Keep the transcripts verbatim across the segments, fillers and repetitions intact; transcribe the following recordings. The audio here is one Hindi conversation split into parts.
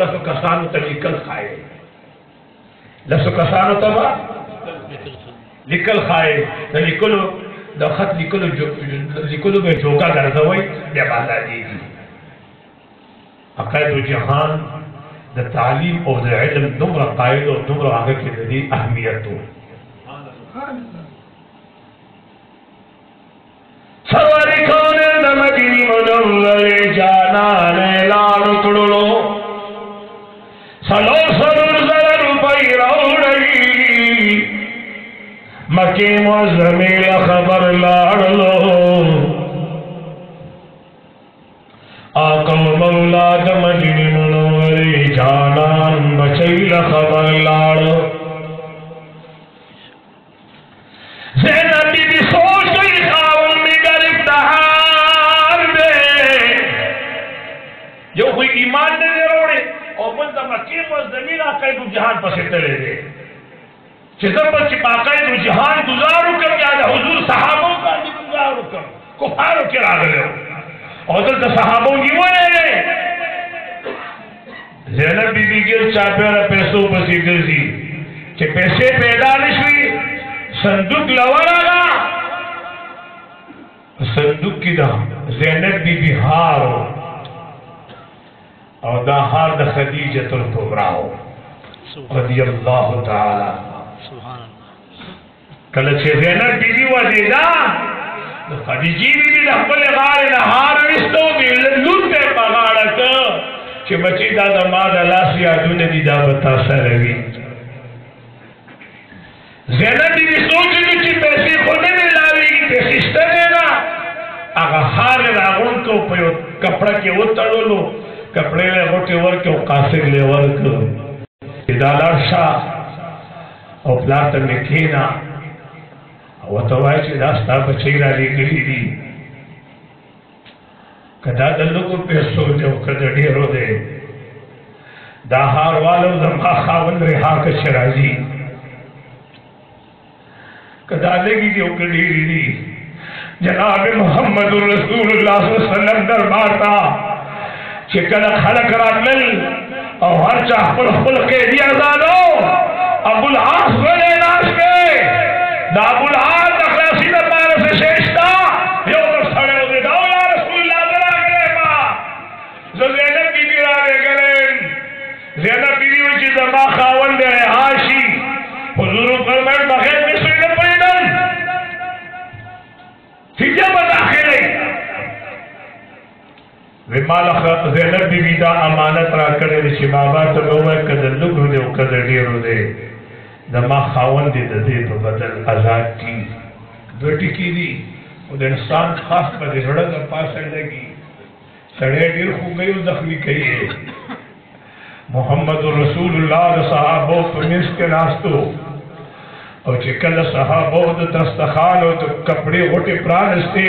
लफ्ज़ कसान तलिकल खाए, लफ्ज़ कसान तबा लिकल खाए तलिकलो दखत लिकलो जो लिकलो में जोका करता हुआ ये बात आ जाएगी। अकायद जहान द तालीम और द इल्म नम्र कायद और नम्र आगे के लिए अहमियत हो। सवारी खाने नमकी मनोंगल जाना ने लाल तुड़ो सलो सरूर जरूर पाई राउड़ी मकी मज़मील खबर लाड लो आकम मौला दमकी मनोंगल जाना मचील खबर लाड जहान पर जहान गुजारू कर हुजूर साहबों का गुजारू कर कुफारों के राग ले और साहबों की वो ज़ैनब बीबी के चापे पैसों पर सीधी के पैसे पैदा निश्वी संदूक लवारा संदूक की दाम ज़ैनब बीबी हार और दा हार द खदीजतुल कुबरा रज़ी अल्लाह ताला सुभान अल्लाह कल छे ज़ैनब बीवी वाली दा खदीजी बीवी दा कोले गाल दा हार रिश्तो दी लूट पे बगाड़क के बची दा दा मां दा लासिया दुने दी दा बता सरवी ज़ैनब बीवी सोच दी कि पैसे खोने में लावी की पैसे स्टेगा आगा हार रागुन को पे कपड़ा के उतड़ो लो कपड़े ले मोटे वर्क के कासिर ले वर्क इदालार शाह और प्लाट में खेना और तवाई से रास्ता बचेरा ले गई दी कदा दल्लो को पैसों दे कदा ढेरों दे दाहार वालों जमा खावन रिहा के शराजी कदा लेगी जो कड़ी दी जनाब मोहम्मद रसूलुल्लाह सल्लल्लाहु अलैहि वसल्लम दरबार था चिकन खड़क रातल और हर चाहपुर फुल के दिया जानो अबुल आस बने नाश पे दाबुल आस तकरासी में मार से शेषता यो तो सड़े उसे दाऊला रसूलुल्लाह जला गए पा जो ज़ैनब बीवी राने गए ज़ैनब बीवी उसी जमा खावन दे हाशी हुजूर पर मैं बगैर मिस्री न परिणम ठीक है बता खेले विमाल ज़ैनब बीवी दा अमानत रा करे ऋषि बाबा तो लोवे कदर लुगु दे कदर डीरो दे दमा खावन दे दे तो बदल आजाद की बेटी की दी और इंसान खास पर झड़क के पास लगी सड़े डीर हो गई जख्मी कही है मोहम्मद रसूलुल्लाह रे सहाबो पुनिस के नास्तो और जिकल सहाबो द दस्तखान और तो कपड़े होटे प्राण से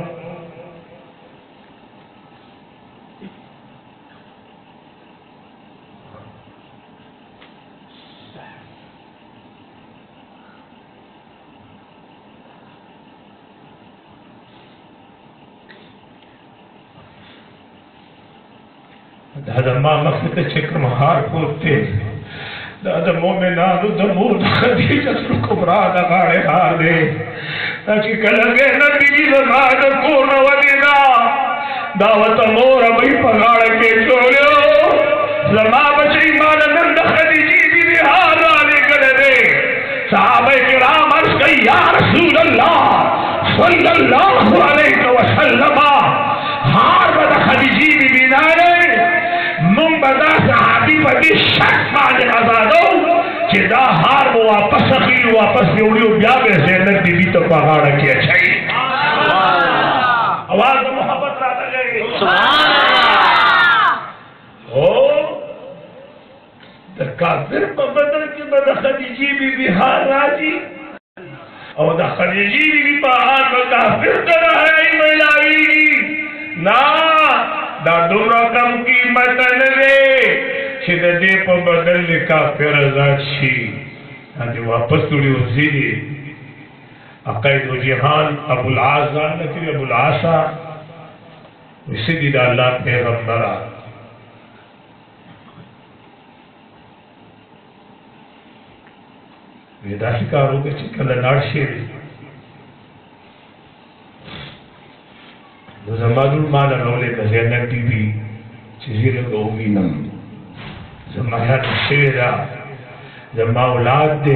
दादा मकसद चक्रम हार पोते दादा मोमिनानु दमूद खदीजत कुबरा दा गाड़े हार दे ताकि कलगे नबी जमाद को नवदिना दावत मोर भई पगाड़ के छोड़ो जमा बची मान नंद खदीजी भी हार वाले कर दे सहाबे किराम अर्ज के या रसूल अल्लाह सल्लल्लाहु अलैहि वसल्लम हार बद खदीजी भी बिनारे मुंबदा सहाबी बदी शक माने आजादो कि दा हार वो वापस अखिल वापस जोड़ियो ब्याह में ज़ैनब बीबी तो पहाड़ की अच्छाई सुभान अल्लाह आवाज मोहब्बत रात गई सुभान अल्लाह ओ काफिर पर बदल के बद खदीजी भी बिहार राजी और द खदीजी भी बिहार में काफिर तरह है महिलावी ना दा दूरा कम की मतन रे छिद दे पर बदल के काफिर राजी आज वापस तुड़ी उसी अकायद जिहान अबुल आसा नकी अबुल आसा इसी दी अल्लाह पैगंबरा वेदाशी कारों के चिकल नार्शे दो जमादुल माला नौले का ज़ैनक टीवी चीज़ी लोग होगी नम जमाया निश्चेदा जमाउलाद दे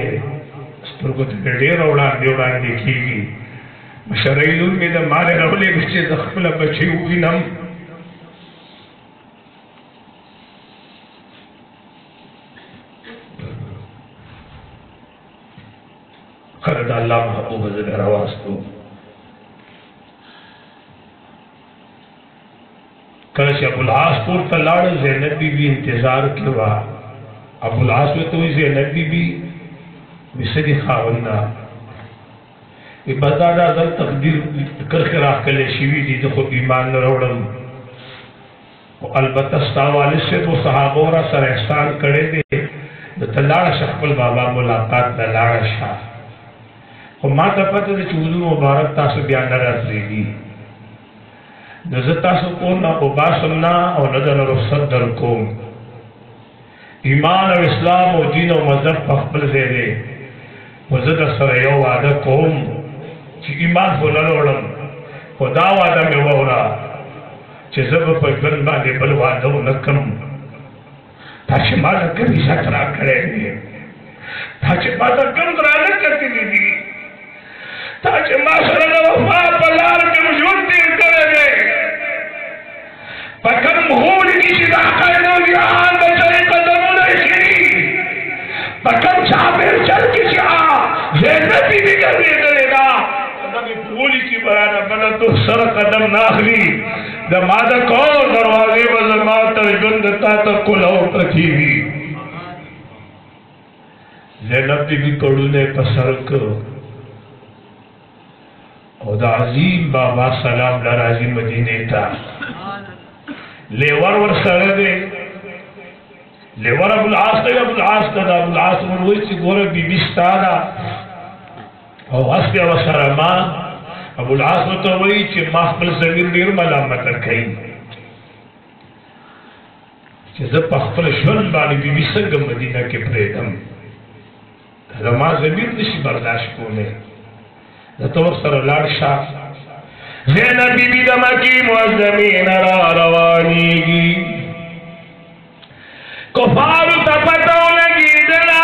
स्तर को तेरे रोलां देवलां देखीगी मशरूम में तो माले नौले बच्चे दखल बच्चे होगी नम खरद अल्लाह महबूब ज़रा आवाज़ तो कल से अबुलासपुर तलाड़ ज़ैनब बीबी इंतजार के बाद अबुलास में तो ज़ैनब बीबी विशेष खावन्दा इबादत आज़ाद तकदीर करके राख के लिए शिवी जी तो खुद ईमान न रोड़म और अलबत्ता वाले से तो सहाबोरा सर एहसान करे दे तो तलाड़ शक्ल बाबा मुलाकात तलाड़ शाह और माँ तपत ने चूज़ू मुबारक तासु बयान रात लेगी नज़र तासु को ना उबासना और नज़र नरुसत दर को ईमान और इस्लाम और दीन और मज़हब पक्कल से ले मज़हब सरायो वादा कोम कि ईमान फुला लोड़म खुदा वादा में वाला चेज़ब पर गंदा ने बलवादा उनकम ताकि माँ तक भी शतरा करेंगे ताकि माँ तक कम कराने करती नहीं ताकि माशरल वफ़ा पलार के मुझूर तीर करेंगे, पकड़ मुहूर की चिदा कहने यहाँ बचाए कदम नहीं, पकड़ चापेर चल की चिदा ज़रूरत ही नहीं करने करेगा, तभी पूरी की बयान बना तो सर कदम नाखली, दमादा कौन दरवाजे बजमात तर्जुन्दता तक कुलाओं तकी भी, ज़रूरत ही भी करूँने पसर करो और दाजीम बाबा सलाम लाराजी मदीने था लेवर वर सरे लेवर अबुल आस्ते का अबुल आस्ता था अबुल आस्ते में वही सी गोरे बीबिस्ता था और हस्ते और सरमा अबुल आस्ते तो वही ची माफ़ल ज़मीर नीर मलामत रखें जब पख़ल शुन बाली बीबिस्ता का मदीना के प्रेतम तलमा ज़मीर निश बर्दाश्त कोने दतोर सर लाडशा ज़ैनब बीबी दमकी मुअज़्ज़मीन रा रवानीगी कुफार तपतों ने गिरना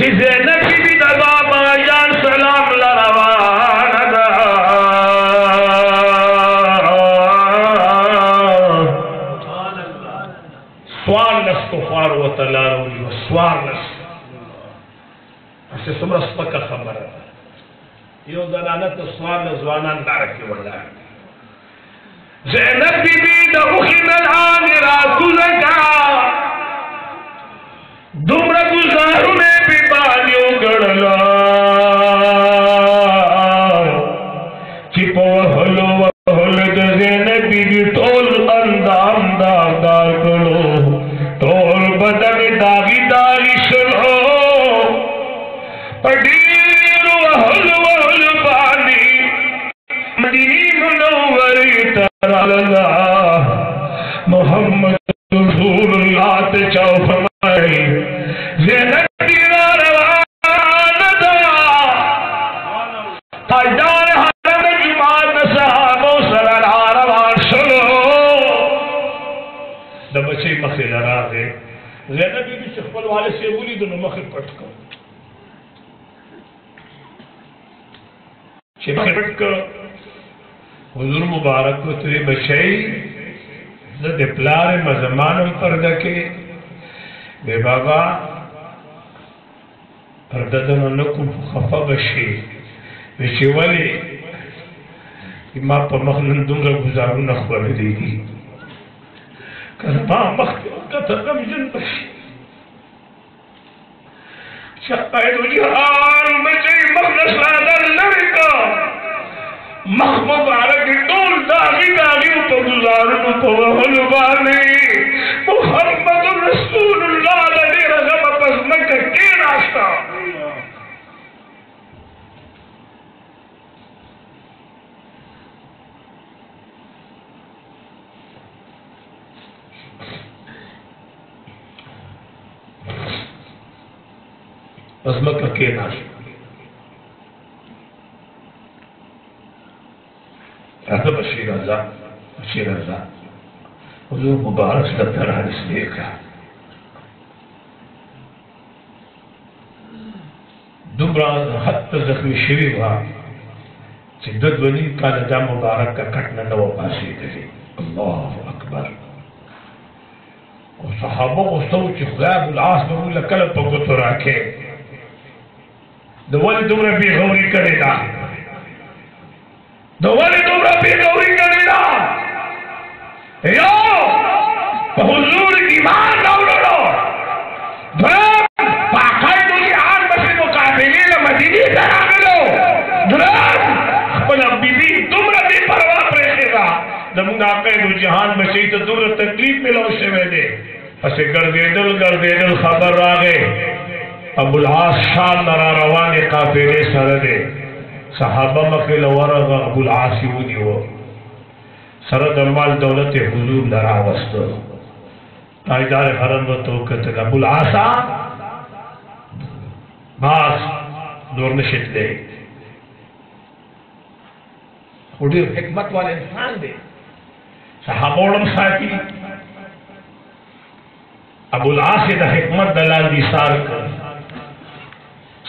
ज़ैनब बीबी दबाबा जान सलाम ला रवाना दा स्वार्लस कुफार व तलारूली व स्वार्लस से समस्त का खबर है यो जनाना तो स्वान जवाना नार के वाला ज़ैनब बीबी दबुखिनल आनिरा कुलका दुमरा गुजारू ने बीबालियों गढ़ला चिपो हलो हल ज़ैनब बीबी तोल अंदाम दाम दार करो तोल बदन दागी दागी शलो पढ़ीर वहल वहल पानी मदीन नवरी तराला मोहम्मद रसूलुल्लाह ते चौफमाई ज़ैनब बीरा रवाना दा ताज़ार हरम जुमान सहाबों सरारा रवान सुनो दबचे मखिला राते ज़ैनब बीबी चप्पल वाले से बुली दोनों मखिल पटको शिफारत करो, हुजूर मुबारक को तेरे बचाई, जब दिपलारे मज़मानों पर दके, बेबाबा, पर ददन उनको खफा बचे, विचेवले, कि माँ पर मखलन दुंगा गुजारू न ख्वाब देगी, كلمة مخلوقة تقم جنبك شقائد وجهان مجي مخلص لادر لرقا مخمض عرق طول داغي داغي وطلارن طوهل بالي محمد رسول الله لدي رغم بزمك كي راستا बसमत का के नाश अदब बशीर रजा बशीर रजा हुजूर मुबारक सत्तर हदीस देखा दुबरा हत जख्मी शरी हुआ शिद्दत बनी का रजा मुबारक का कटना नवा पासी करे अल्लाह अकबर और सहाबा को सोच गैब उलास बरूल कल पगो तो रखे दोवाले तुमरा बेगौरी करेगा दोवाले तुमरा बेगौरी करेगा यो हुजूर ईमान लाओ धर्म पाखाई तुझे हाथ में से मुकाबले में मदीने तरावे लो धर्म अपना बीबी तुमरा बेपरवाह रहेगा नमूना के जहान में से तो तुमरा तकलीफ में लो से मैंने ऐसे कर दे दिल कर दे दिल खबर आ गए अबुल आस शाह नरा रवाने काफिले सरदे सहाबा मखिल वरग अबुल आस यूनी हो सरद अमाल दौलत हुजूर नरा वस्तो ताइदार हरम व तौकत अबुल आसा बास नूर नशित दे उड़ी हिकमत वाले इंसान दे सहाबोड़म साथी अबुल आस द हिकमत दलाल दिसार कर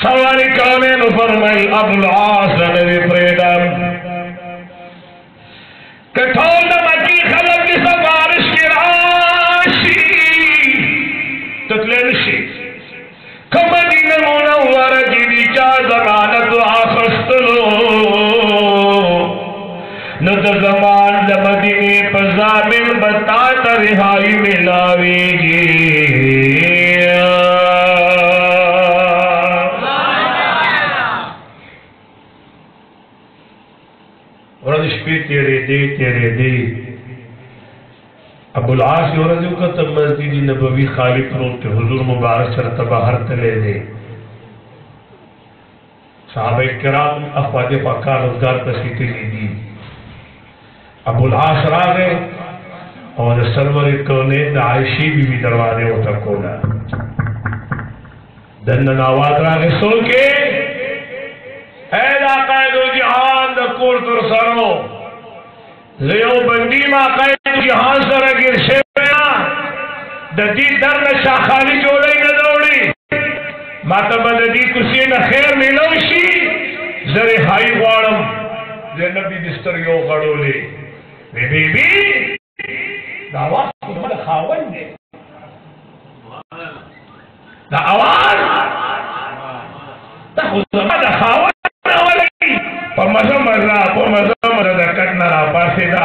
सवारी कामें फरमाई अबुल आस ने प्रेदम कठोर नमकी खलक की सबारिश की राशि तकलेशी कमदी नमूनवार की विचार जमानत आफस्तलो न जमान नमदीने पजामिल बताता रिहाई मिलावेगी तेरे दे तेरे दे अबुल आस औरजू का तब मस्जिद नबवी खाली प्रोते हुजूर मुबारक सर तबाहर तले दे साहबे किराम अफवाज पक्का रोजगार पसीते ले दी अबुल आस रा गए और सरवर कोने आयशी बीवी दरवाजे होता कोना दन्न नवाज रा गए सो के ऐ लाकायदो जहान द कोर तुर सरो लेओ बंदी मां कहे जहां सर गिर से ना ददी दर शाखाली जोड़े न दौड़ी माता बददी कुसी न खैर मिलोशी जरे हाई वाड़म जे नबी बिस्तर यो गड़ोले रे बीबी दावा तुम्हारा खावन ने दा आवाज ता खुदा दा खावन वाली पमजा मजा पमजा पासेदा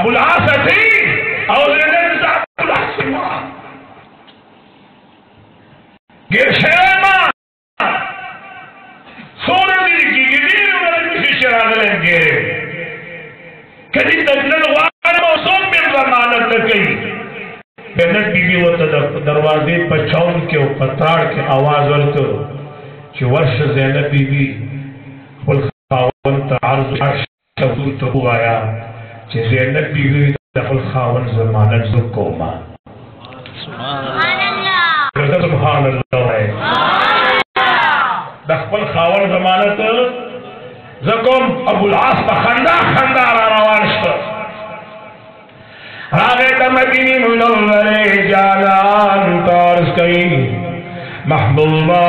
अबुल आस थी और लेनदा खुलासिमा गेशमा सोनली की गिदीर वाली फिशरागलन के कदी तजलन वार मौसम में जमानत लगी बेनत बीबी वो दरवाजे पर चौन के ऊपर ताड़ के आवाज वरतो कि वर्ष ज़ैनब बीबी फुल खावन तार तबूर तबू आया जे ज़ैनब बीवी दफल खावन जमानत जो कोमा सुभान अल्लाह सुभान अल्लाह है दफल खावन जमानत जकोम अबुल आस बखंदा खंदा रवान शो रागे तमदीनी मुनव्वरे जालान तारस कई महबूबा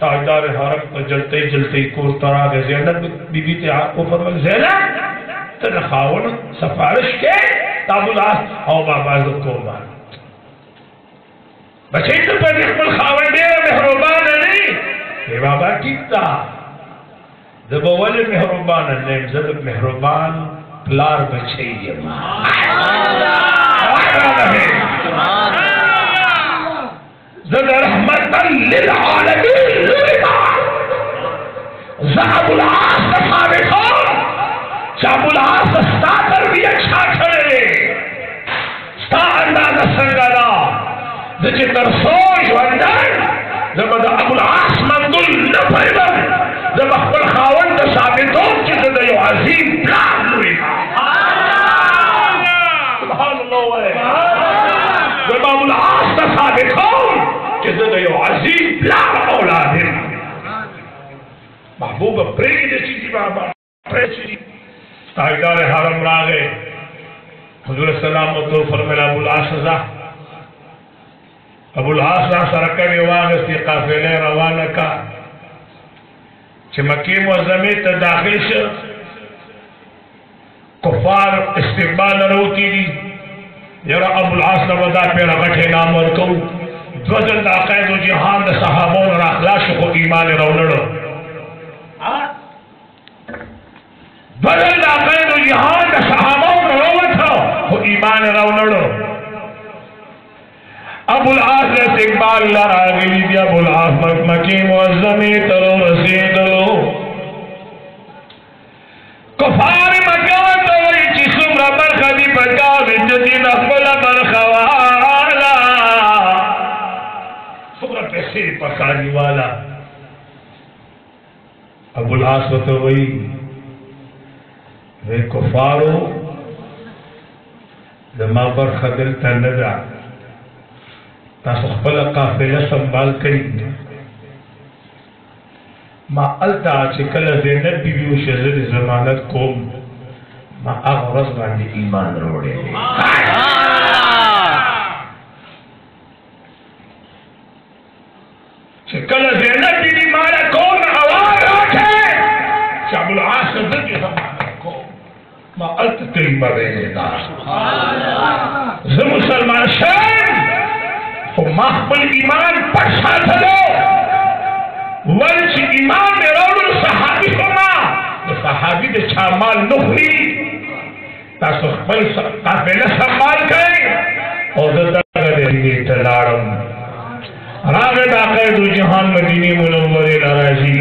ताजदार हरम को जलते जलते कोर तरा गए ज़ैनब बीबी ते आपको फरमाया ज़ैनब तन खावन सफारिश के मेहरबान मेहरबान प्लार बचे जब अकबर खावन तो साबितों की ज़िंदगी अजीम प्लान हुई सुभान अल्लाह जब अबुल आस तो साबितों की ज़िंदगी अजीम प्लान औलाद है महबूब प्रेम जैसी बाबा प्रेम ताजदार हरम रागे हुजूर सलाम तो फरमाया अबुल आस सा अबुल आस सा सरका ने वाग से काफिले रवाना का मक्की मुअज़्ज़मे ते दाखिल श कुफार इस्तेमाल न रोकी जरा अबुल आस नवदा पे रगठे नाम और को दजन दाखिल जहान दे सहाबों और अखलाश को ईमान रौलड़ो हां दजन दाखिल जहान दे सहाबों रोवत को ईमान रौलड़ो अबुल आस ने इकबाल लरागली दिया अबुल आस मक्की मुअज़्ज़मे तरो रसीद कुफार मक्का तो जिसम रबर खदी बका विच दिन अफला बरखवाला सुबह पैसे पकाने वाला अबुल आस तो वही वे कुफारो जमा पर खदल तनदा तसखल काफिला संभाल करी मां अलता चिकल ज़ैनब बीवी शहर जमानत को मां अगरस बांधी ईमान रोड़े चिकल ज़ैनब बीवी मारा कौन आवाज रखे शाबुल आसद की जमानत को मां अलत कई मरे देता सुभान अल्लाह ज़ मुसलमान शान तो महफल ईमान पर साथ दो वल्च इमाम मेरोड़ सहाबी होना सहाबी दे छामाल नखरी तासो खल काफिला संभाल गए और दरगाह दे लिए तलाड़म रागे दाखिल दो जहान मदीने मुनव्वरे नाराजी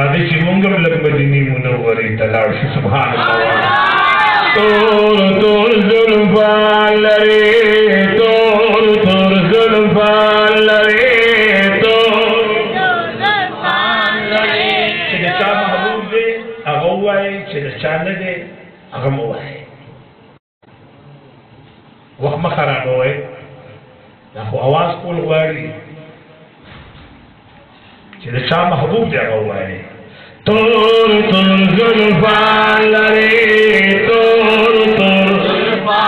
राधे चिमंगम लग मदीने मुनव्वरे तलाड़ सुभान अल्लाह तोर तोर जुल्फा लरे तोर तोर जुल्फा लरे चाने दे अगम हुआ है वह मखरा हुआ है ना को आवाज कौन हुआ है जिसे शाम महबूब जगह हुआ है तोर तोर जुल्फा लरे तोर तोर जुल्फा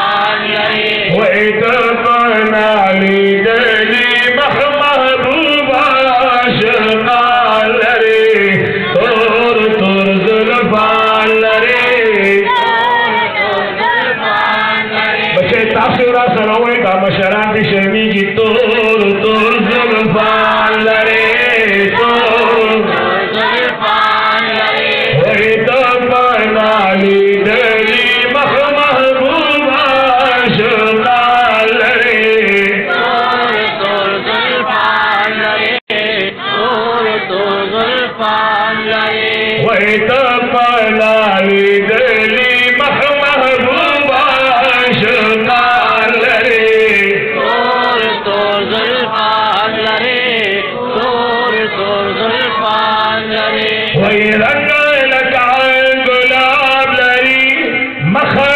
लरे वो इधर पढ़ना ली दली महबूबा शर्मा लरे तोर तोर जुल्फा शराबी शर्मी की तोर तोर जुल्फा लरे तोर जुल्फा लरे वही तो परनाली दली महबूबा शर्मा लरे तोर तोर जुल्फा लरे तोर तोर जुल्फा लरे वही तो परनाली दली महबूबा शर्मा मखर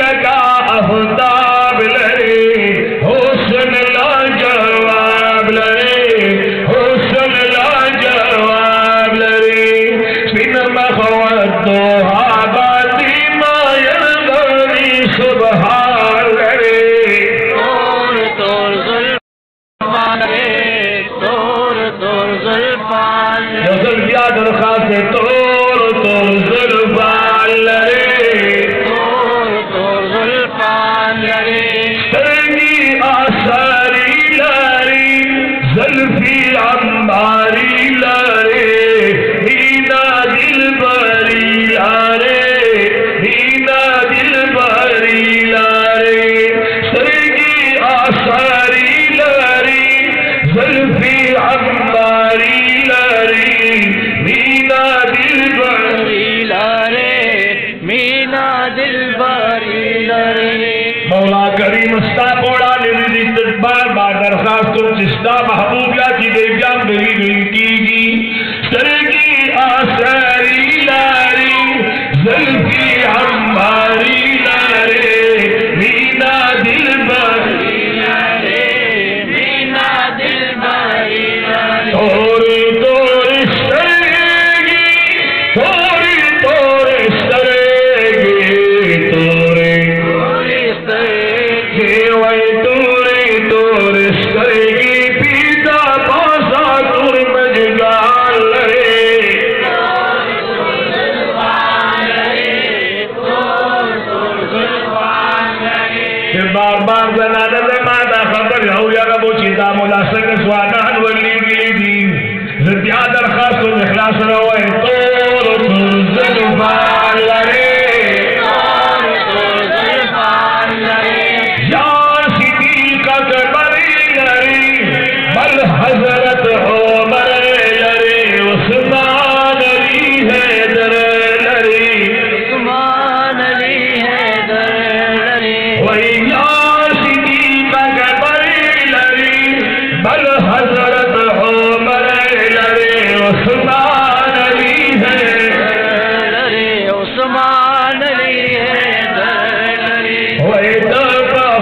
लगा अहताब लरे करीम मुस्ताफोड़ा निधि दरबार बार दरखास्त और जिस्ता महबूबिया की देविया मेरी विनती की सरकी आसरी लारी जल्दी हमारी लारे मीना दिल मारी लारे मीना दिल मारी लारे थोड़ी थोड़ी सरेगी थोड़ी थोड़ी सरेगी तोरे थोड़ी सरेगी वही तोरे तोरे सरेगी पीता पासा तुर मजदार लड़े बार बार जनादा जमादा खतर हो जाएगा वो चीजा मुला सर स्वादा हनवली मिली दी जितिया दरखास्त और इखलास रहो है तोर तोर जुल्फान लड़े तोर तोर जुल्फान लड़े यार सिदी का कबरी लड़ी बल हजरत हो मरे लड़े उस्मान अली है दरे लड़ी उस्मान अली है दरे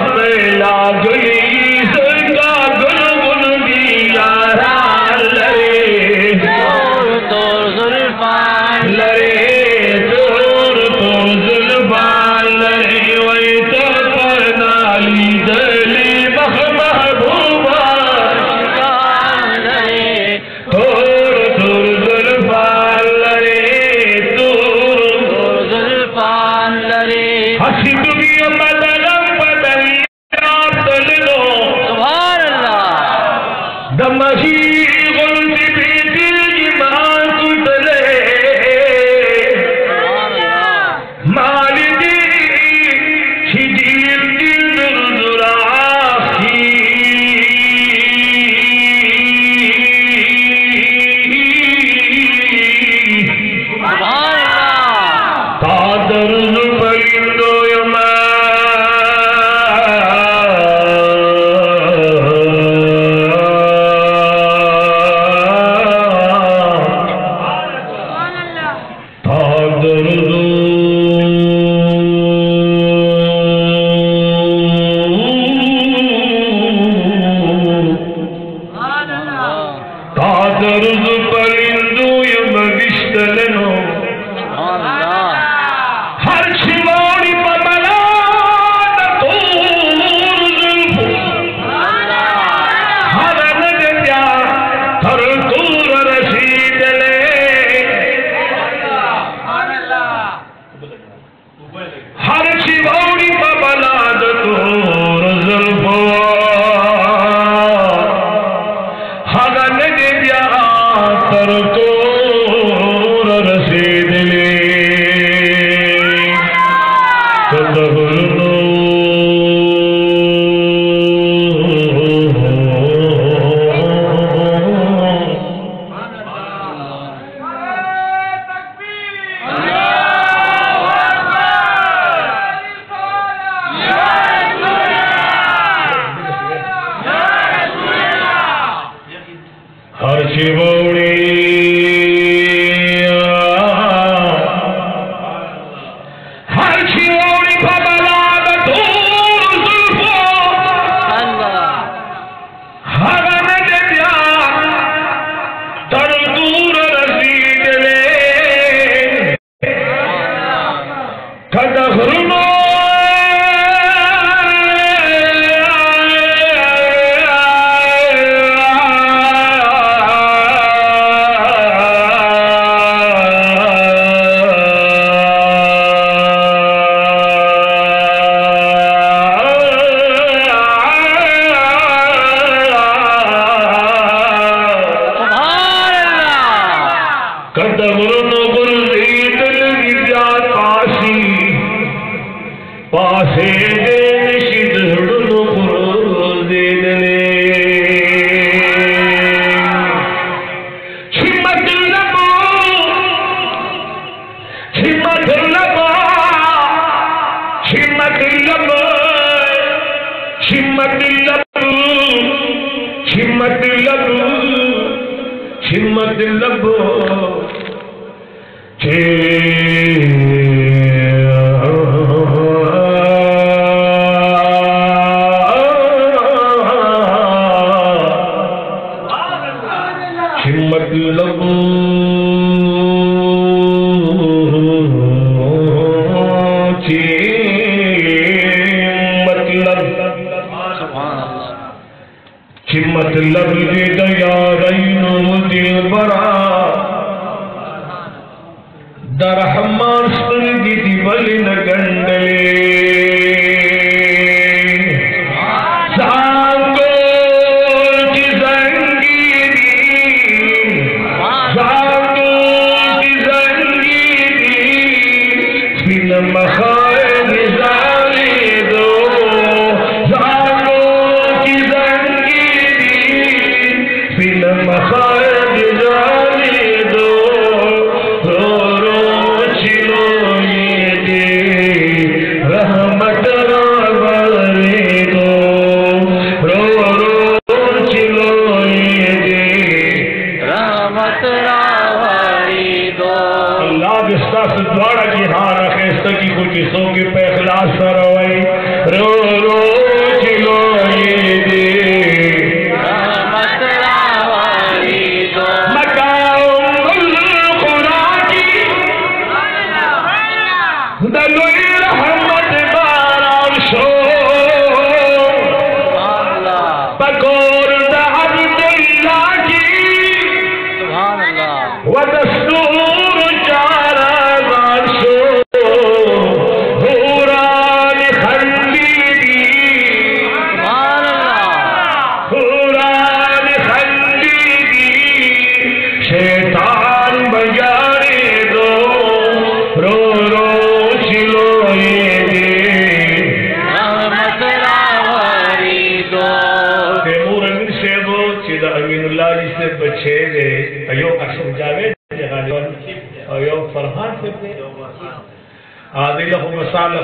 लड़ी वही हिम्मत हिम्मत हिम्मत हिम्मत लबो हिम्मत लबो हिम्मत लबो मतलब ये दया रईनो दिल बरा दरहमान सरगी दिवल न गंडले जातोल की जंगीरी जातोल की जंगीरी बिन मखाए निजाले दो द्वारा की हार खेस्त की गुलसों के पैखलास सरवाई रो रो चिलो ये दे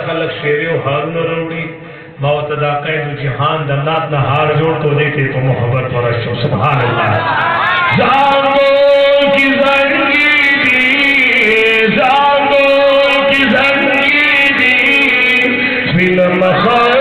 खलक शेरे हारून रोड़ी मौतदा कैद जहान दन्नात न हार जोड़ तो देखे तो मोहब्बत और अशो सुभान अल्लाह जागो की जिंदगी जागो की जिंदगी बिन मखाए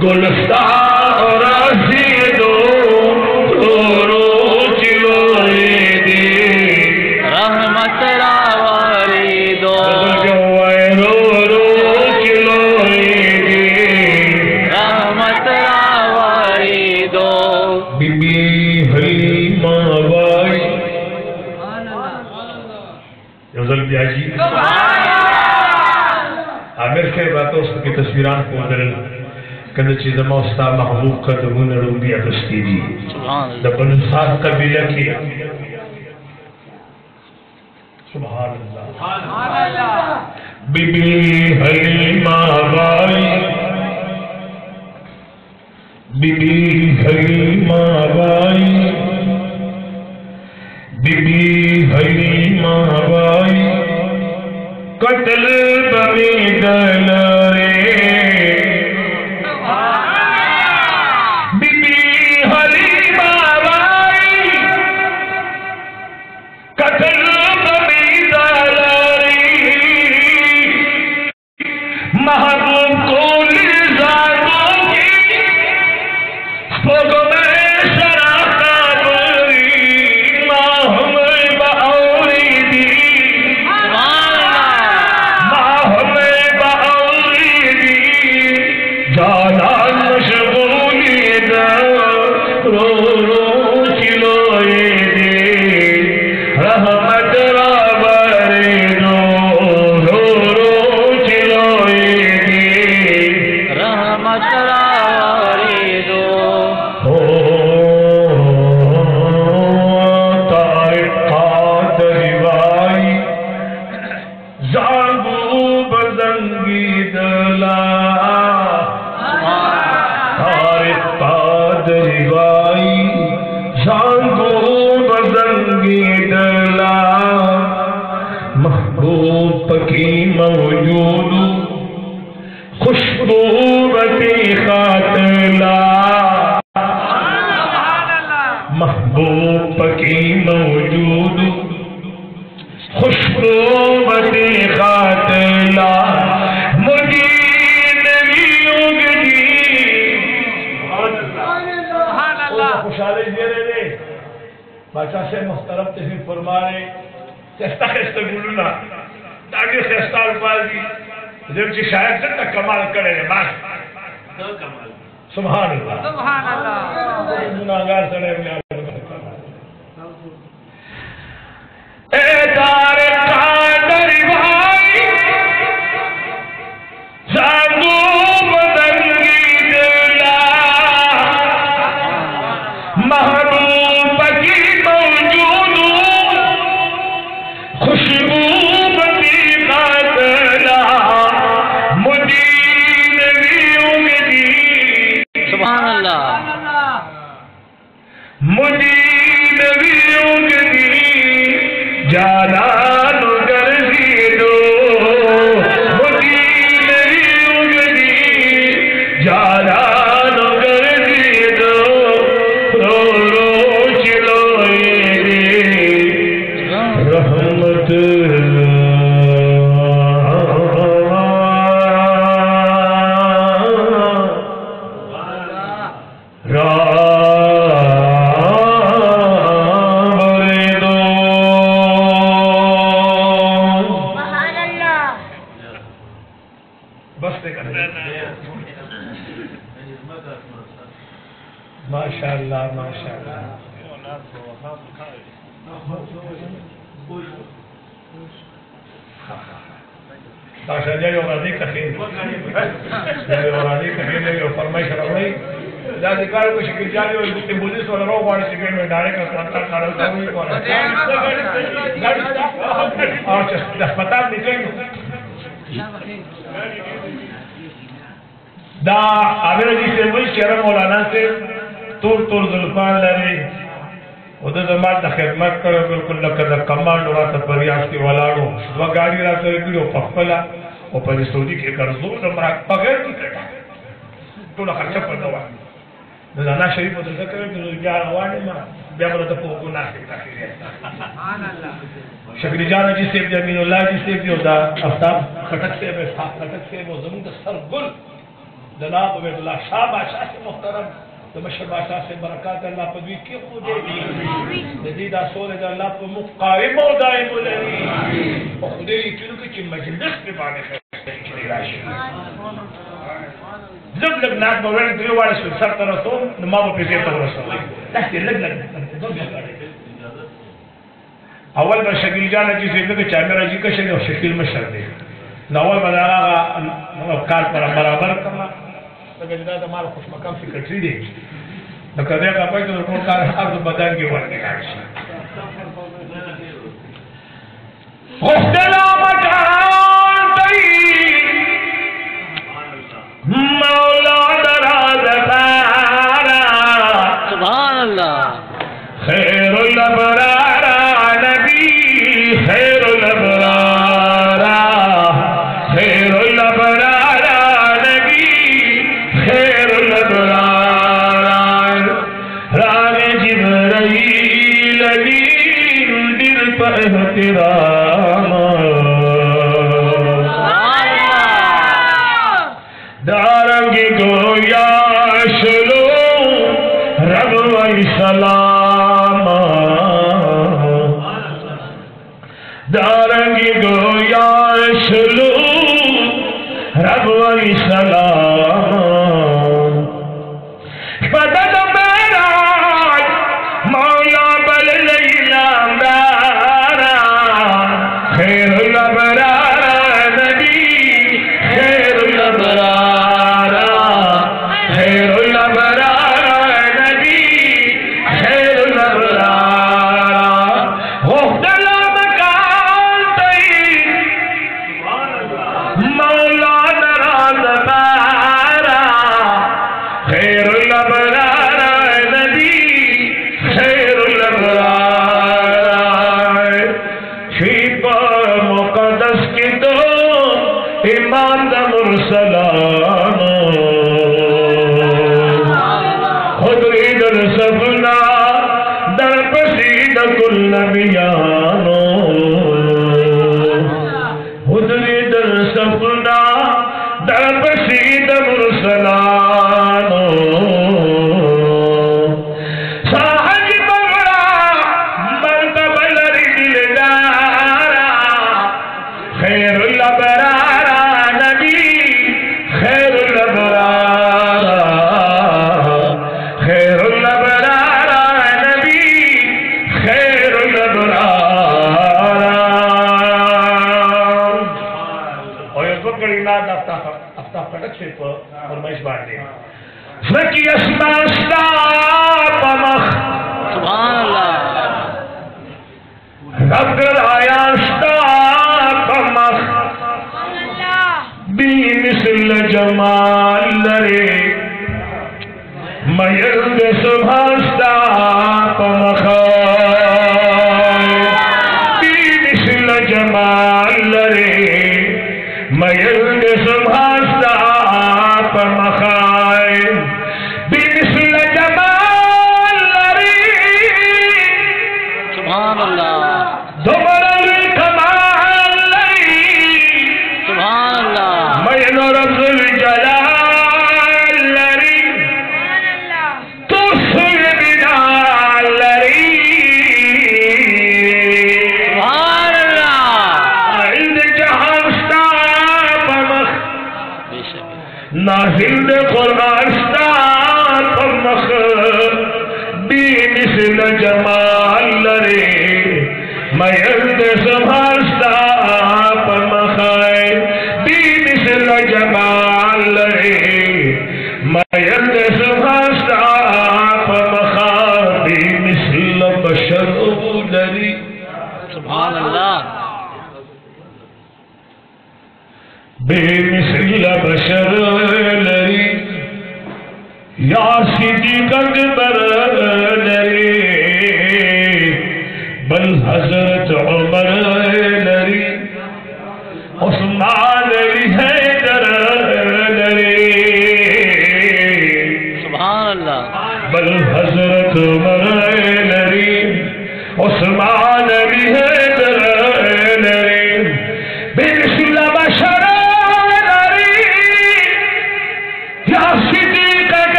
गुलस्तार दो तोरो चिलो दे रहमत रावारी दो रो रो चिलो दे रहमत रावारी दो बीबी हलीमा वाली आमिर साहब बातों की तस्वीर को कने چې د موستا محبوب کډونه روندي اغستی دي سبحان الله د بنصاد قبيله کې سبحان الله سبحان الله بيبي حليمه واي بيبي حليمه واي بيبي حليمه واي قتل بمي دلاره जनाब उबैदुल्लाह शाह बादशाह से मुहतरम दमश्क बादशाह से बरकत अल्लाह पदवी की खुद जदीद आसोल अल्लाह को मुकाइम और दायम उलही और खुदेरी क्योंकि की मजलिस के बारे में जब लग नाक बोलने दो वाले से सर तरह तो मां पे से तो रसो ताकि लग लग दो बेकार अवल में शकील जाना जिसे के कैमरा जी का शकील और शकील में शर दे नवल बनाना कार पर बराबर करना लगेगा तो माल खुश मकाम से कटरी दे तो कदे का पे तो रिपोर्ट कार हर तो बदन के वर निकाल खुशला मजान तई मौला दराज तारा सुभान अल्लाह खैरुल अबरारा नबी खैरुल अबरारा खैरुल अबरारा नबी खैरुल अबरारा राग जिब्राईल अमीन दिल पर तेरा सलाम दारंगी गो या शलू रब वही सलाम बदन मेरा मौला बल लैला दारा खैरुल अबरारा नबी खैरुल अबरारा खैरुल अबरारा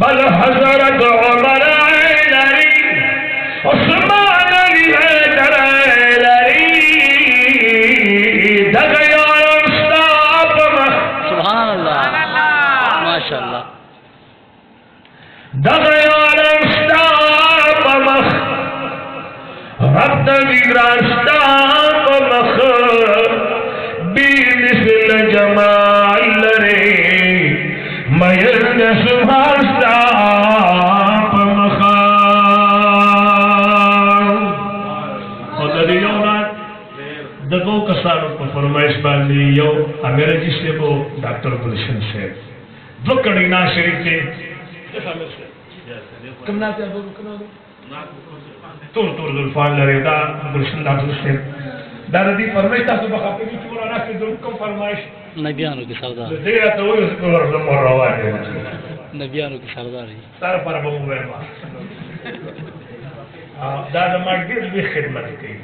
बल हजरत उमर अली उस्मान अली हैदर अली दगया मुस्ताफ सुभान अल्लाह माशाल्लाह दगया मुस्ताफ रब्ब विरास्ता यो अंग्रेजी से वो डॉक्टर गुलशन से दो कड़ीना शरीफ के कमना से वो कमना तो तो जुल्फान लरेदा गुलशन डॉक्टर से दादी फरमाइश तो बखाते की चोरा ना से जरूर कम फरमाइश नबियानो की सरदार तेरा तो वो उसको रम रवा है नबियानो की सरदार है सर पर बम वेमा दादा मस्जिद की खिदमत की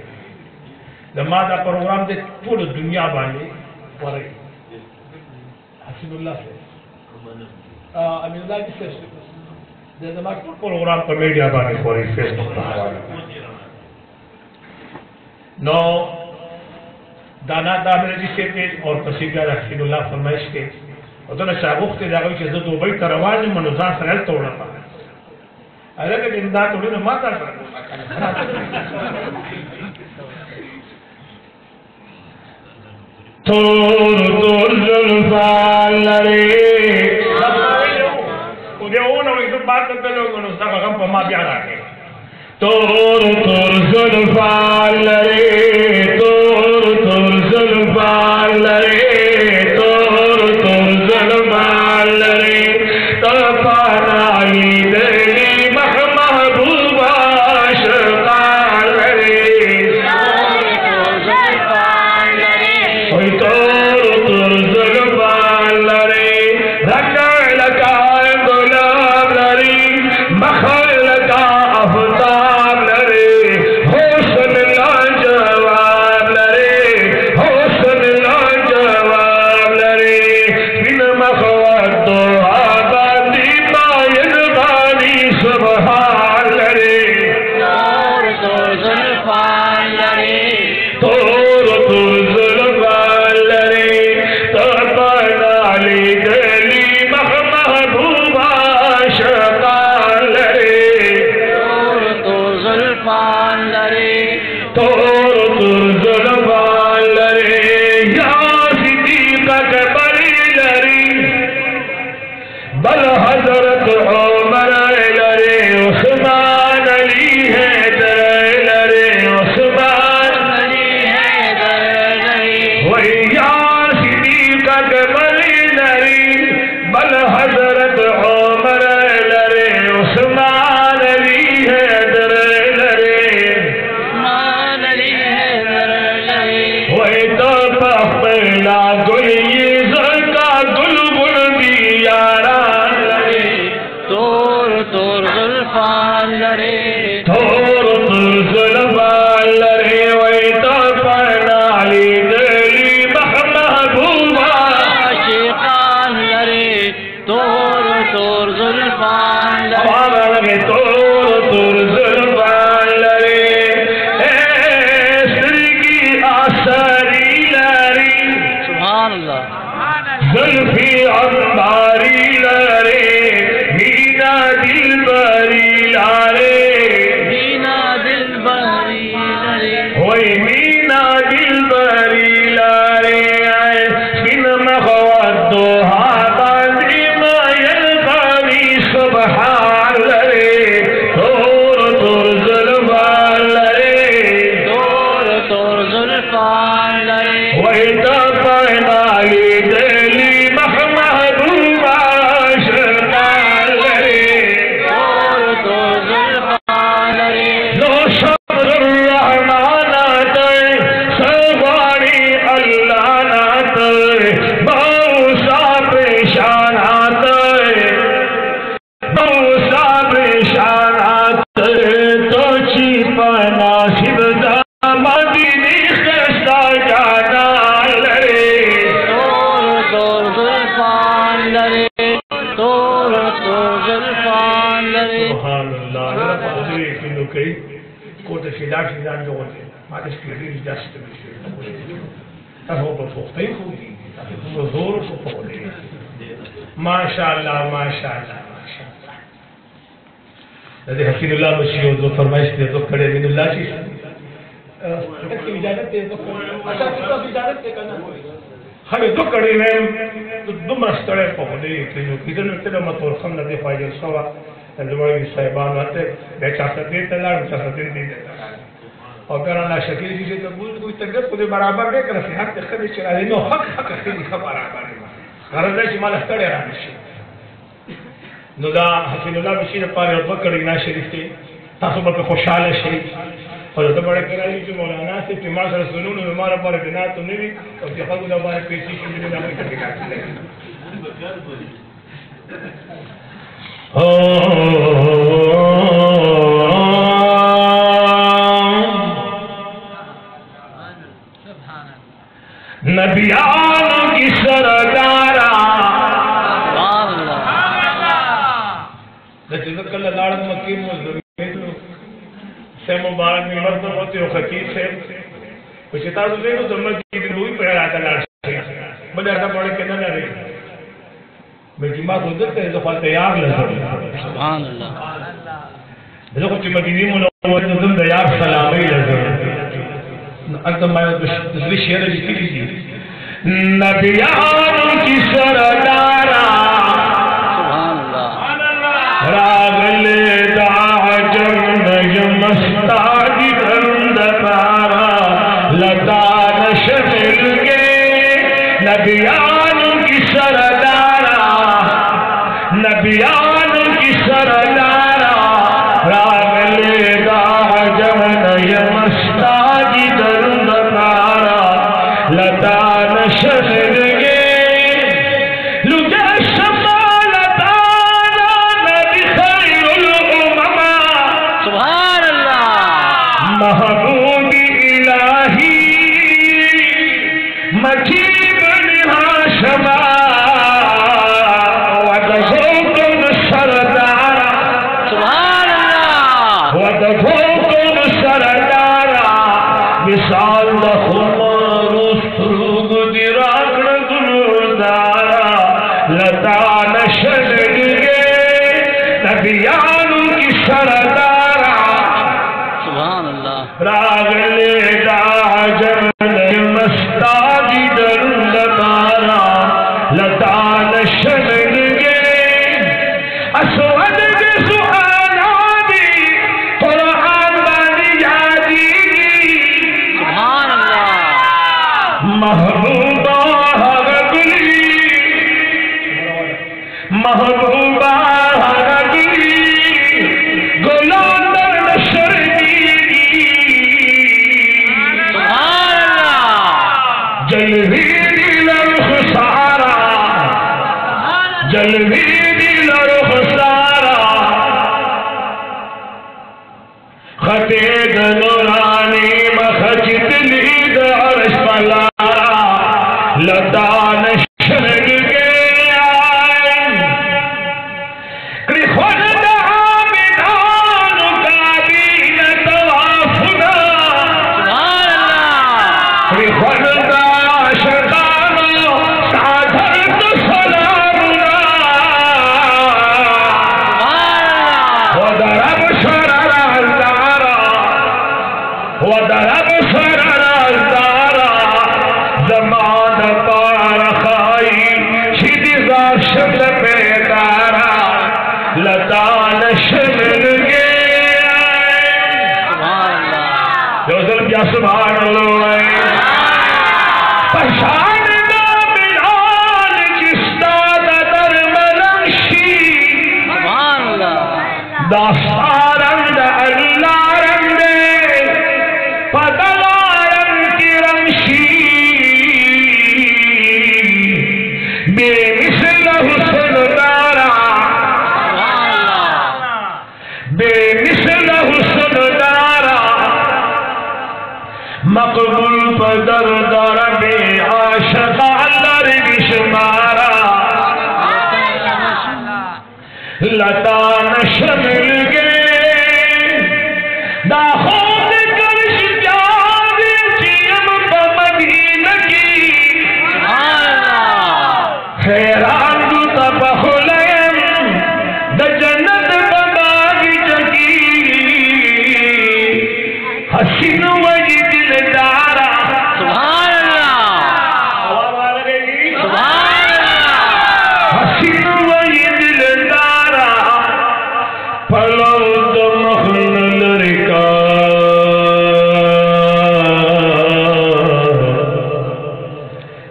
लमादा प्रोग्राम दे पूरी दुनिया वाले पर हसीबुल्लाह से अमीरुल्लाह जी से दे जमा को प्रोग्राम पर मीडिया वाले पर फेसबुक पर नो दाना दामरे जी से पेज और तसीगा हसीबुल्लाह फरमाइश के और तो शाबुख के जागो के जो दुबई तरवाज में मनुजा सरल तोड़ा था अरे के जिंदा तोड़ी ना माता तोर तोर जुल्फान लरे उधे वो ना इस बात पे लोग उसका काम पमा भी आ रहा है तोर तोर जुल्फान लरे तोर तोर जुल्फान लरे तोर तोर जुल्फान लरे तफाना ली Hillard Hillard Lånen, man skulle vilja stryka. Jag hoppas att det är skojigt. Det är så roligt att få det. Mashallah, mashallah, mashallah. Det är Hakinullah Mashio, då förmärks det, då kallar vi Nullah Shio. इसकी इजाजत दे दो। अच्छा इसका इजाजत दे करना हमें तो कड़ी में तो दुम रस्तरे पहुंचे कि जो किधर न किधर मत और खम न दे पाए जैसा वा लड़वाई साहिबान आते बेचारा दे तलाड़ बेचारा दे दे और अगर अल्लाह शकील जी से कबूल कोई तकलीफ को दे बराबर दे कर से हक तक दे चला नो हक हक से लिखा बराबर घर दे जमाल तड़े राशि नुदा हफीजुल्लाह बशीर पार और बकरी ना शरीफ के तासुब पे खुशहाल शरीफ और तो बड़े कराई जो मौलाना से तिमास रसूलुन और हमारा पर बिना तो नहीं और के हम दोबारा पेशी के लिए नाम करके काटते हैं सुभान अल्लाह नबी आलम की सरदारा सुभान अल्लाह सुभान अल्लाह कल लाड़ मक्की में से मुबारक में मर्द होते हो खकीर से कुछ ताजु ले तो समझ की लूई पहरा था लाश बड़ा था बड़े के ना रे मदीना गुजरते है तो तैयार लग सुभान अल्लाह देखो कि मदीने मुनव्वर में तुम तैयार सलाम ही लग अंत मैं दूसरी शेर लिखी थी नबियान की सरदारा सुभान अल्लाह रागले नबियान की सरदारा नबियान की सरदारा रागलेगा जमन यमस्ताजी दरुन तारा लता नशर गे लुजा शमा लता नबी खैरुल उमम सुभान अल्लाह महबूब इलाही मकी लता नशमिल गे दाहोद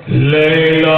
Hello.